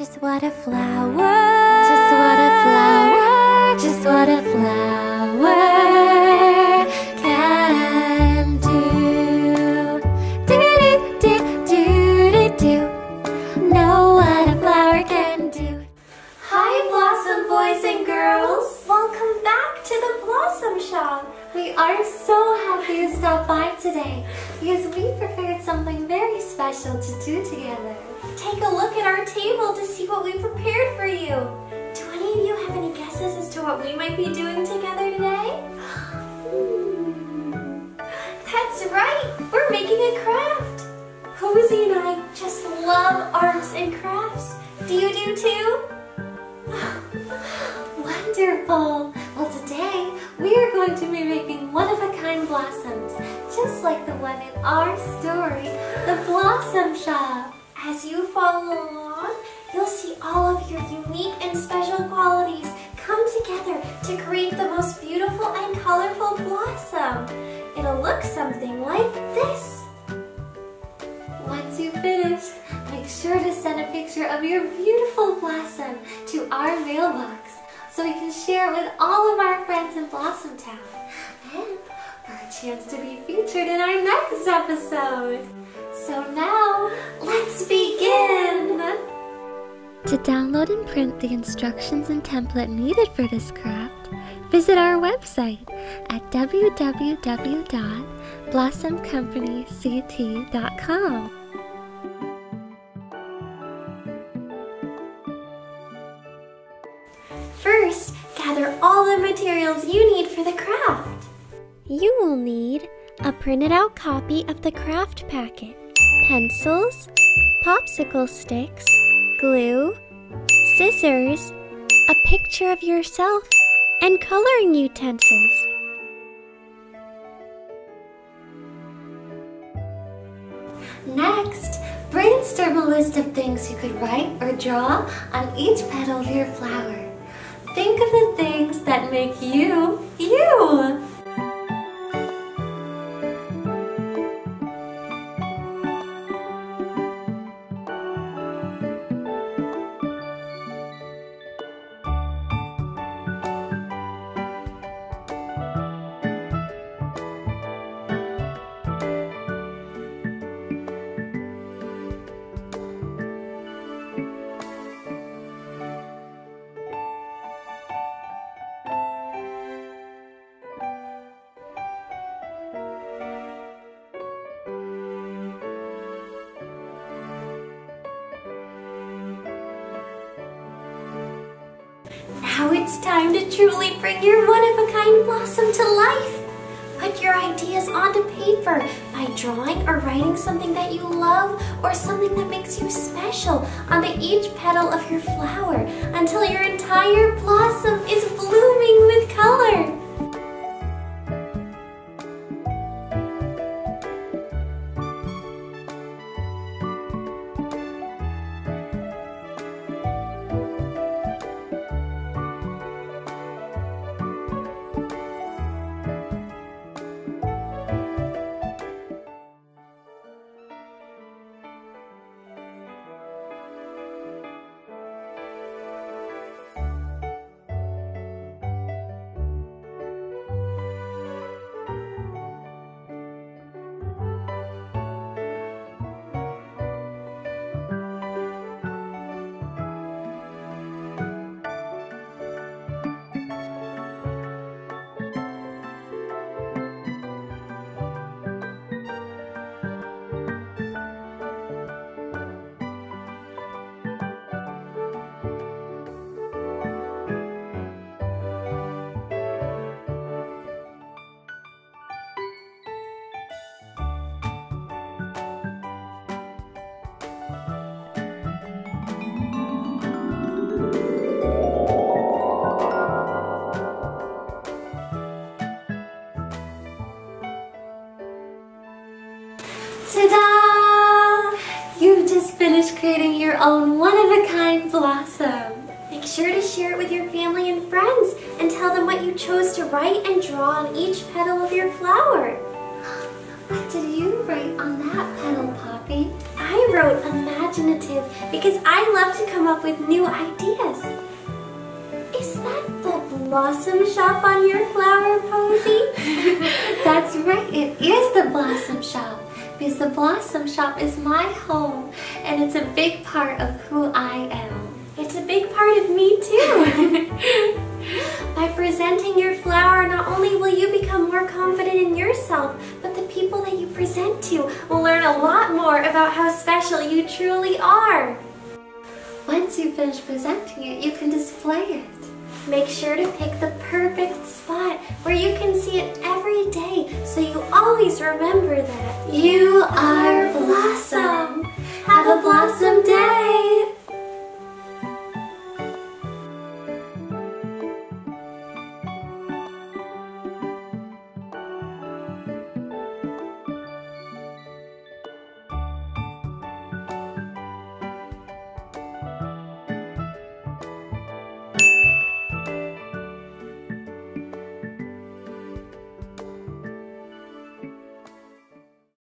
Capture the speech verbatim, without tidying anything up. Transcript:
Just what a flower, just what a flower, just what a flower can do. Do do do do do do. Know what a flower can do. Hi, Blossom boys and girls. Welcome back to the Blossom Shop. We are so happy you stopped by today because we prepared something very special to do together. Take a look at our table to see what we prepared for you. Do any of you have any guesses as to what we might be doing together today? That's right! We're making a craft! Posie and I just love arts and crafts. Do you do too? Wonderful! Well, today we are going to be making one-of-a-kind blossoms, just like the one in our story, the Blossom Shop. As you follow along, you'll see all of your unique and special qualities come together to create the most beautiful and colorful blossom. It'll look something like this. Once you finish, make sure to send a picture of your beautiful blossom to our mailbox so we can share it with all of our friends in Blossom Town and for a chance to be featured in our next episode. So now, let's begin! To download and print the instructions and template needed for this craft, visit our website at w w w dot blossom company c t dot com. First, gather all the materials you need for the craft. You will need a printed out copy of the craft packet, pencils, popsicle sticks, glue, scissors, a picture of yourself, and coloring utensils. Next, brainstorm a list of things you could write or draw on each petal of your flower. Think of the things that make you, you! Now it's time to truly bring your one-of-a-kind blossom to life! Put your ideas onto paper by drawing or writing something that you love or something that makes you special onto each petal of your flower until your entire blossom is blooming with color! Ta-da! You've just finished creating your own one-of-a-kind blossom. Make sure to share it with your family and friends and tell them what you chose to write and draw on each petal of your flower. What did you write on that petal, Poppy? I even wrote imaginative because I love to come up with new ideas. Is that the Blossom Shop on your flower, Posie? That's right, it is the Blossom Shop, because the Blossom Shop is my home, and it's a big part of who I am. It's a big part of me too. By presenting your flower, not only will you become more confident in yourself, but the people that you present to will learn a lot more about how special you truly are. Once you finish presenting it, you can display it. Make sure to pick the perfect spot where you can see it every day, so you always remember that. You are Blossom. Have a Blossom day.